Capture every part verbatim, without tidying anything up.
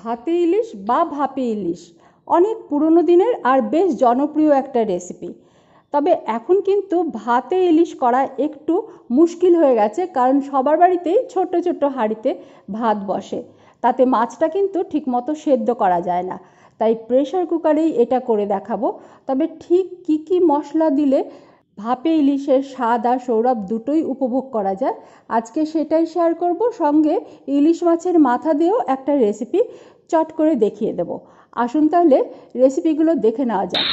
ভাপে ইলিশ বা ভাপে ইলিশ অনেক পুরনো দিনের আর বেশ জনপ্রিয় একটা রেসিপি। তবে এখন কিন্তু ভাতে ইলিশ করা একটু মুশকিল হয়ে গেছে, কারণ সবার বাড়িতেই ছোট ছোট হাঁড়িতে ভাত বসে, তাতে মাছটা কিন্তু ঠিকমতো সেদ্ধ করা যায় না। তাই প্রেশার কুকারেই এটা করে দেখাবো। তবে ঠিক কি কি মশলা দিলে ভাপে ইলিশের স্বাদ আর সৌরভ দুটোই উপভোগ করা যায় আজকে সেটাই শেয়ার করব। সঙ্গে ইলিশ মাছের মাথা দিয়েও একটা রেসিপি চট করে দেখিয়ে দেব। আসুন তাহলে রেসিপিগুলো দেখে নেওয়া যাক।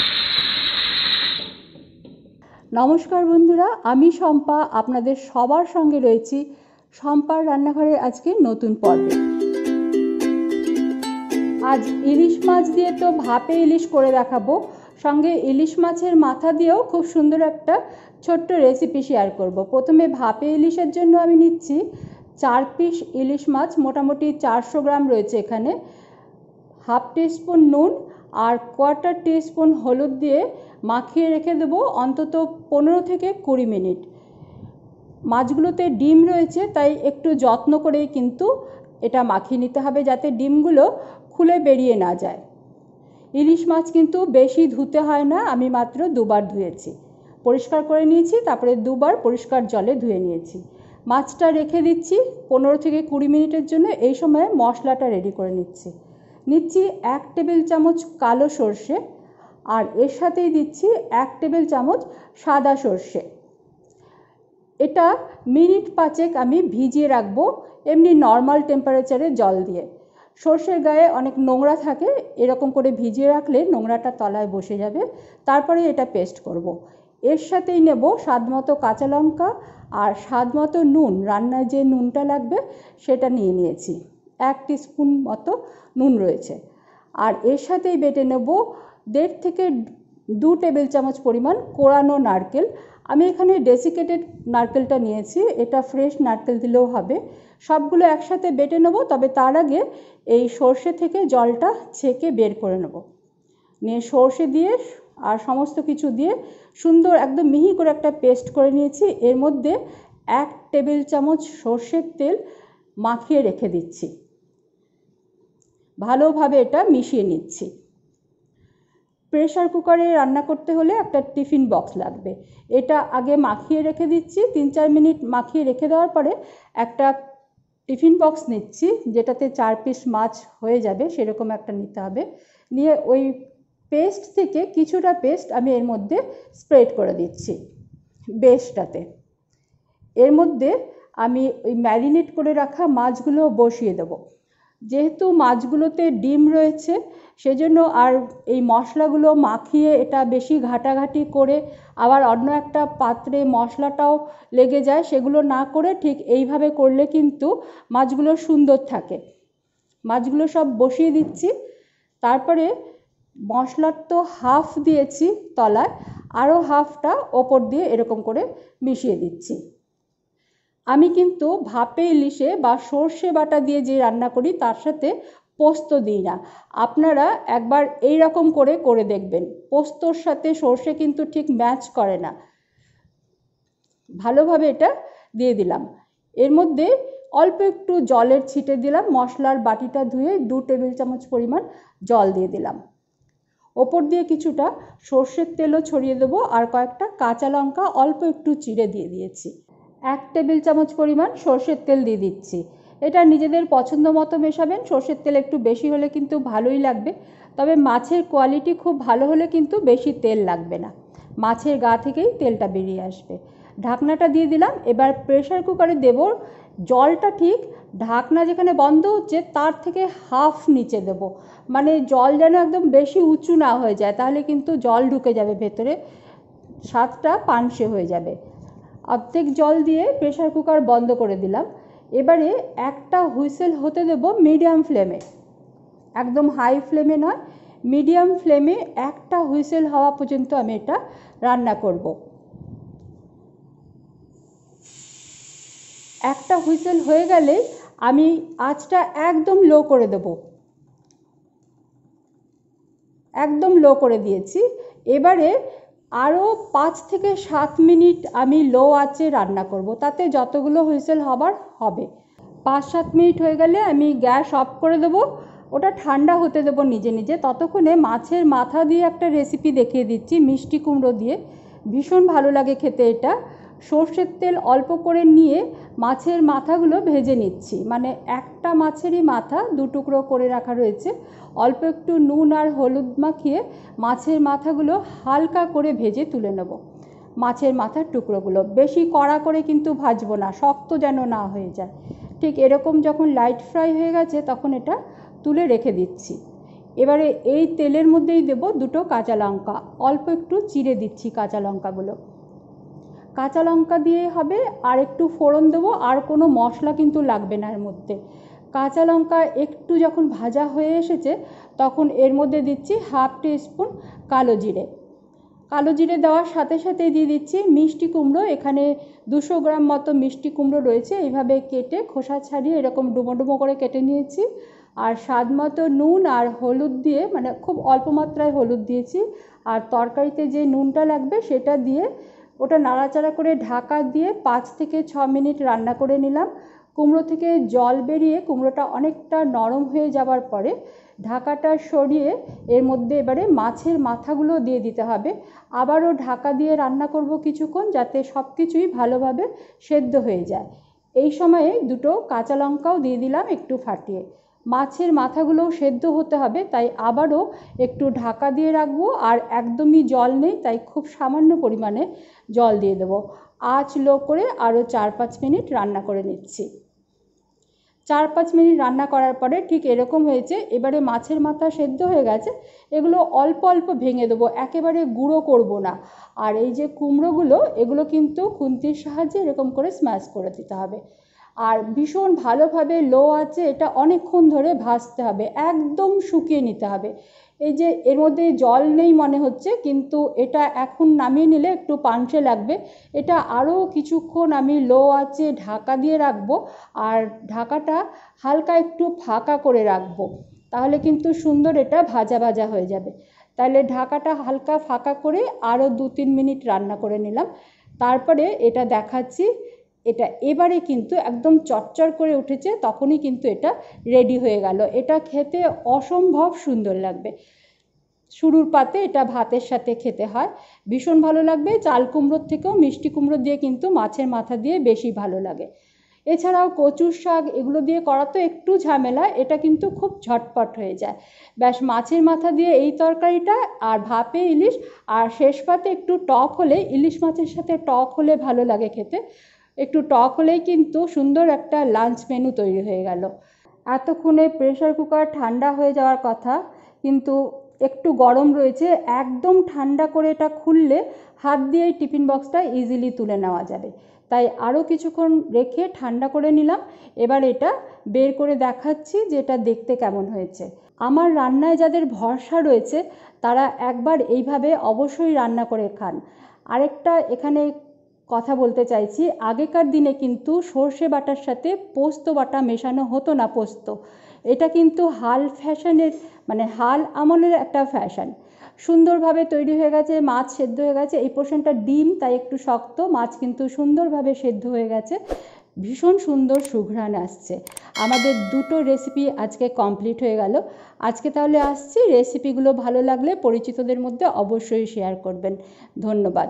নমস্কার বন্ধুরা, আমি শম্পা, আপনাদের সবার সঙ্গে রয়েছি শম্পার রান্নাঘরে আজকে নতুন পর্বে। আজ ইলিশ মাছ দিয়ে তো ভাপে ইলিশ করে দেখাবো, সঙ্গে ইলিশ মাছের মাথা দিয়েও খুব সুন্দর একটা ছোট্ট রেসিপি শেয়ার করব। প্রথমে ভাপে ইলিশের জন্য আমি নিচ্ছি চার পিস ইলিশ মাছ, মোটামুটি চারশো গ্রাম রয়েছে এখানে। হাফ টিস্পুন নুন আর কোয়ার্টার টিস্পুন হলুদ দিয়ে মাখিয়ে রেখে দেবো অন্তত পনেরো থেকে কুড়ি মিনিট। মাছগুলোতে ডিম রয়েছে, তাই একটু যত্ন করেই কিন্তু এটা মাখিয়ে নিতে হবে যাতে ডিমগুলো খুলে বেরিয়ে না যায়। ইলিশ মাছ কিন্তু বেশি ধুতে হয় না, আমি মাত্র দুবার ধুয়েছি, পরিষ্কার করে নিয়েছি, তারপরে দুবার পরিষ্কার জলে ধুয়ে নিয়েছি। মাছটা রেখে দিচ্ছি পনেরো থেকে কুড়ি মিনিটের জন্য। এই সময়ে মশলাটা রেডি করে নিচ্ছি। নিচ্ছি এক টেবিল চামচ কালো সর্ষে আর এর সাথেই দিচ্ছি এক টেবিল চামচ সাদা সর্ষে। এটা মিনিট পাঁচেক আমি ভিজিয়ে রাখবো এমনি নর্মাল টেম্পারেচারে জল দিয়ে। সর্ষের গায়ে অনেক নোংরা থাকে, এরকম করে ভিজিয়ে রাখলে নোংরাটা তলায় বসে যাবে। তারপরে এটা পেস্ট করব। এর সাথেই নেব স্বাদমতো কাঁচা লঙ্কা আর স্বাদমতো নুন, রান্নায় যে নুনটা লাগবে সেটা নিয়ে নিয়েছি, এক টিস্পুন মতো নুন রয়েছে। আর এর সাথেই বেটে নেব দেড় থেকে দু টেবিল চামচ পরিমাণ কোরানো নারকেল। আমি এখানে ডেসিকেটেড নারকেলটা নিয়েছি, এটা ফ্রেশ নারকেল দিলেও হবে। সবগুলো একসাথে বেটে নেব, তবে তার আগে এই সর্ষে থেকে জলটা ছেঁকে বের করে নেব। নিয়ে সর্ষে দিয়ে আর সমস্ত কিছু দিয়ে সুন্দর একদম মিহি করে একটা পেস্ট করে নিয়েছি। এর মধ্যে এক টেবিল চামচ সর্ষের তেল মাখিয়ে রেখে দিচ্ছি, ভালোভাবে এটা মিশিয়ে নিচ্ছি। প্রেশার কুকারে রান্না করতে হলে একটা টিফিন বক্স লাগবে, এটা আগে মাখিয়ে রেখে দিচ্ছি। তিন চার মিনিট মাখিয়ে রেখে দেওয়ার পরে একটা টিফিন বক্স নিচ্ছি, যেটাতে চার পিস মাছ হয়ে যাবে সেরকম একটা নিতে হবে। নিয়ে ওই পেস্ট থেকে কিছুটা পেস্ট আমি এর মধ্যে স্প্রেড করে দিচ্ছি বেশটাতে। এর মধ্যে আমি ওই ম্যারিনেট করে রাখা মাছগুলো বসিয়ে দেবো। যেহেতু মাছগুলোতে ডিম রয়েছে সেজন্য আর এই মশলাগুলো মাখিয়ে এটা বেশি ঘাটাঘাটি করে আবার অন্য একটা পাত্রে মশলাটাও লেগে যায়, সেগুলো না করে ঠিক এইভাবে করলে কিন্তু মাছগুলো সুন্দর থাকে। মাছগুলো সব বসিয়ে দিচ্ছি। তারপরে মশলার তো হাফ দিয়েছি তলায়, আরও হাফটা ওপর দিয়ে এরকম করে মিশিয়ে দিচ্ছি। আমি কিন্তু ভাপে ইলিশে বা সর্ষে বাটা দিয়ে যে রান্না করি তার সাথে পোস্ত দিই না, আপনারা একবার এই রকম করে করে দেখবেন। পোস্তর সাথে সর্ষে কিন্তু ঠিক ম্যাচ করে না। ভালোভাবে এটা দিয়ে দিলাম। এর মধ্যে অল্প একটু জলের ছিটে দিলাম, মশলার বাটিটা ধুয়ে দু টেবিল চামচ পরিমাণ জল দিয়ে দিলাম। ওপর দিয়ে কিছুটা সর্ষের তেলও ছড়িয়ে দেবো আর কয়েকটা কাঁচা লঙ্কা অল্প একটু চিড়ে দিয়ে দিয়েছি। এক টেবিল চামচ পরিমাণ সর্ষের তেল দিয়ে দিচ্ছি, এটা নিজেদের পছন্দ মতো মেশাবেন। সর্ষের তেল একটু বেশি হলে কিন্তু ভালোই লাগবে, তবে মাছের কোয়ালিটি খুব ভালো হলে কিন্তু বেশি তেল লাগবে না, মাছের গা থেকেই তেলটা বেরিয়ে আসবে। ঢাকনাটা দিয়ে দিলাম। এবার প্রেশার কুকারে দেব, জলটা ঠিক ঢাকনা যেখানে বন্ধ হচ্ছে তার থেকে হাফ নিচে দেব, মানে জল যেন একদম বেশি উঁচু না হয়ে যায়, তাহলে কিন্তু জল ঢুকে যাবে ভেতরে, স্বাদটা পানসে হয়ে যাবে। অর্ধেক জল দিয়ে প্রেশার কুকার বন্ধ করে দিলাম। এবারে একটা হুইসেল হতে দেব মিডিয়াম ফ্লেমে, একদম হাই ফ্লেমে নয়, মিডিয়াম ফ্লেমে একটা হুইসেল হওয়া পর্যন্ত আমি এটা রান্না করব। একটা হুইসেল হয়ে গেলে আমি আঁচটা একদম লো করে দেব, একদম লো করে দিয়েছি। এবারে আরও পাঁচ থেকে সাত মিনিট আমি লো আঁচে রান্না করব, তাতে যতগুলো হুইসেল হবার হবে। পাঁচ সাত মিনিট হয়ে গেলে আমি গ্যাস অফ করে দেবো ওটা ঠান্ডা হতে দেবো নিজে নিজে। ততক্ষণে মাছের মাথা দিয়ে একটা রেসিপি দেখিয়ে দিচ্ছি মিষ্টি কুমড়ো দিয়ে, ভীষণ ভালো লাগে খেতে এটা। সর্ষের তেল অল্প করে নিয়ে মাছের মাথাগুলো ভেজে নিচ্ছি, মানে একটা মাছেরই মাথা দু টুকরো করে রাখা রয়েছে। অল্প একটু নুন আর হলুদ মাখিয়ে মাছের মাথাগুলো হালকা করে ভেজে তুলে নেব। মাছের মাথার টুকরোগুলো বেশি কড়া করে কিন্তু ভাজবো না, শক্ত যেন না হয়ে যায়। ঠিক এরকম যখন লাইট ফ্রাই হয়ে গেছে তখন এটা তুলে রেখে দিচ্ছি। এবারে এই তেলের মধ্যেই দেব দুটো কাঁচা লঙ্কা, অল্প একটু চিড়ে দিচ্ছি কাঁচা লঙ্কাগুলো। কাঁচা লঙ্কা দিয়ে হবে, আর একটু ফোড়ন দেবো, আর কোনো মশলা কিন্তু লাগবে না এর মধ্যে। কাঁচা লঙ্কা একটু যখন ভাজা হয়ে এসেছে তখন এর মধ্যে দিচ্ছি হাফ টি স্পুন কালো জিরে। কালো জিরে দেওয়ার সাথে সাথে দিয়ে দিচ্ছি মিষ্টি কুমড়ো। এখানে দুশো গ্রাম মতো মিষ্টি কুমড়ো রয়েছে, এইভাবে কেটে খোসা ছাড়িয়ে এরকম ডুমো ডুমো করে কেটে নিয়েছি। আর স্বাদ মতো নুন আর হলুদ দিয়ে, মানে খুব অল্প মাত্রায় হলুদ দিয়েছি, আর তরকারিতে যে নুনটা লাগবে সেটা দিয়ে ওটা নাড়াচাড়া করে ঢাকা দিয়ে পাঁচ থেকে ছ মিনিট রান্না করে নিলাম। কুমড়ো থেকে জল বেরিয়ে কুমড়োটা অনেকটা নরম হয়ে যাওয়ার পরে ঢাকাটা সরিয়ে এর মধ্যে এবারে মাছের মাথাগুলো দিয়ে দিতে হবে। আবারও ঢাকা দিয়ে রান্না করব কিছুক্ষণ, যাতে সব কিছুই ভালোভাবে সেদ্ধ হয়ে যায়। এই সময়ে দুটো কাঁচা লঙ্কাও দিয়ে দিলাম একটু ফাটিয়ে। মাছের মাথাগুলো সেদ্ধ হতে হবে, তাই আবারও একটু ঢাকা দিয়ে রাখবো। আর একদমই জল নেই, তাই খুব সামান্য পরিমাণে জল দিয়ে দেবো। আঁচ লো করে আরও চার পাঁচ মিনিট রান্না করে নিচ্ছি। চার পাঁচ মিনিট রান্না করার পরে ঠিক এরকম হয়েছে। এবারে মাছের মাথা সেদ্ধ হয়ে গেছে, এগুলো অল্প অল্প ভেঙে দেবো, একেবারে গুঁড়ো করব না। আর এই যে কুমড়োগুলো, এগুলো কিন্তু খুন্তির সাহায্যে এরকম করে স্ম্যাশ করে দিতে হবে। আর ভীষণ ভালোভাবে লো আছে এটা অনেকক্ষণ ধরে ভাজতে হবে, একদম শুকিয়ে নিতে হবে। এই যে এর মধ্যে জল নেই মনে হচ্ছে, কিন্তু এটা এখন নামিয়ে নিলে একটু পাঞ্চে লাগবে। এটা আরও কিছুক্ষণ আমি লো আছে ঢাকা দিয়ে রাখবো, আর ঢাকাটা হালকা একটু ফাঁকা করে রাখবো, তাহলে কিন্তু সুন্দর এটা ভাজা ভাজা হয়ে যাবে। তাহলে ঢাকাটা হালকা ফাঁকা করে আরও দু তিন মিনিট রান্না করে নিলাম। তারপরে এটা দেখাচ্ছি, এটা এবারে কিন্তু একদম চটচড় করে উঠেছে, তখনই কিন্তু এটা রেডি হয়ে গেল। এটা খেতে অসম্ভব সুন্দর লাগবে। শুরুর পাতে এটা ভাতের সাথে খেতে হয়, ভীষণ ভালো লাগবে। চাল কুমড়োর থেকেও মিষ্টি কুমড়ো দিয়ে কিন্তু মাছের মাথা দিয়ে বেশি ভালো লাগে। এছাড়াও কচুর শাক এগুলো দিয়ে করা তো একটু ঝামেলা, এটা কিন্তু খুব ঝটপট হয়ে যায়। ব্যাস মাছের মাথা দিয়ে এই তরকারিটা, আর ভাপে ইলিশ, আর শেষ পাতে একটু টক হলে, ইলিশ মাছের সাথে টক হলে ভালো লাগে খেতে, একটু টক হলেই কিন্তু সুন্দর একটা লাঞ্চ মেনু তৈরি হয়ে গেল। এতক্ষণে প্রেশার কুকার ঠান্ডা হয়ে যাওয়ার কথা, কিন্তু একটু গরম রয়েছে। একদম ঠান্ডা করে এটা খুললে হাত দিয়ে টিফিন বক্সটা ইজিলি তুলে নেওয়া যাবে, তাই আরও কিছুক্ষণ রেখে ঠান্ডা করে নিলাম। এবার এটা বের করে দেখাচ্ছি যে এটা দেখতে কেমন হয়েছে। আমার রান্নায় যাদের ভরসা রয়েছে তারা একবার এইভাবে অবশ্যই রান্না করে খান। আরেকটা এখানে কথা বলতে চাইছি, আগেকার দিনে কিন্তু সর্ষে বাটার সাথে পোস্ত বাটা মেশানো হতো না। পোস্ত এটা কিন্তু হাল ফ্যাশনের, মানে হাল আমলের একটা ফ্যাশন। সুন্দরভাবে তৈরি হয়ে গেছে, মাছ সেদ্ধ হয়ে গেছে। এই পোর্শনটা ডিম, তাই একটু শক্ত। মাছ কিন্তু সুন্দরভাবে সেদ্ধ হয়ে গেছে, ভীষণ সুন্দর সুঘ্রাণ আসছে। আমাদের দুটো রেসিপি আজকে কমপ্লিট হয়ে গেল। আজকে তাহলে আসছি, রেসিপিগুলো ভালো লাগলে পরিচিতদের মধ্যে অবশ্যই শেয়ার করবেন। ধন্যবাদ।